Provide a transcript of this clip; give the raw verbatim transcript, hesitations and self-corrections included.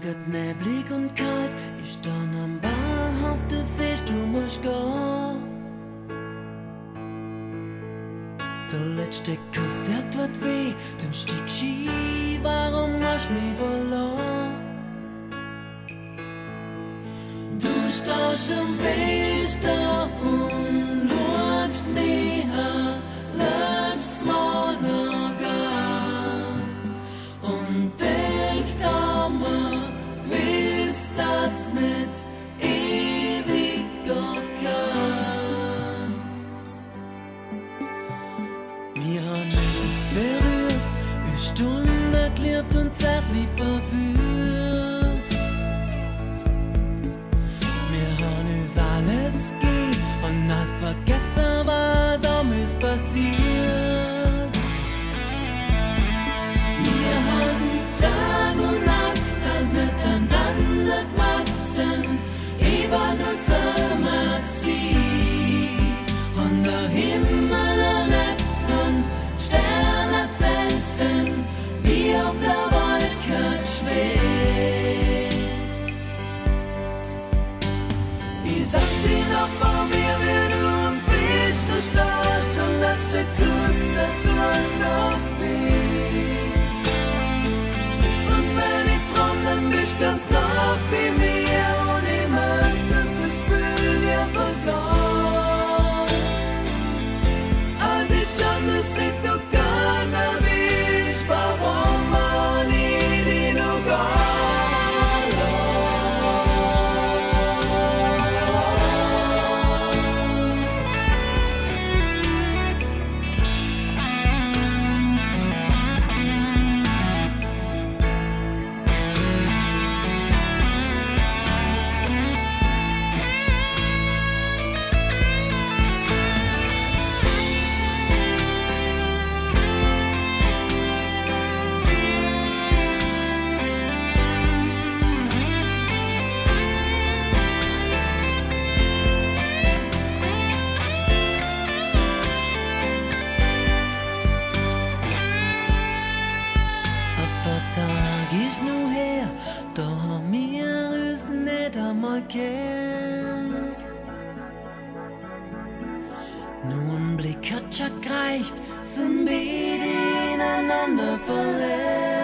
Taget neblig und kalt, ich stand am Bahnhof des Seesturmes Go. Der letzte Kuss, der tat weh, den Stieg schief, warum hast du mich verloren? Du stehst am Fenster und schaust mich an, letztes Mal noch an und denkt an mir, gewiss, dass nicht ewig Gott kann. Mir haben uns berührt, eine Stunde geliebt und zärtlich verführt. Alles geht und als vergessen, was am ist passiert. Wir haben Tag und Nacht ganz miteinander gemacht, sind ich war nur zusammen gewesen. Und der Himmel erlebt von Sternen zählt sind, wie auf der Wolke schwebt. Ich sag dir noch vor mir, wie du am Fenster stehst, der letzte Kuss, der tut noch weh. Und wenn ich träum, dann bist du ganz nah bei mir und ich merk, dass das Gefühl dir vergeht. Als ich anders seh, du gar nicht bist, warum all ich dich noch gar? Kennt. Nur ein Blick hat schon gereicht, sind wir ineinander verletzt.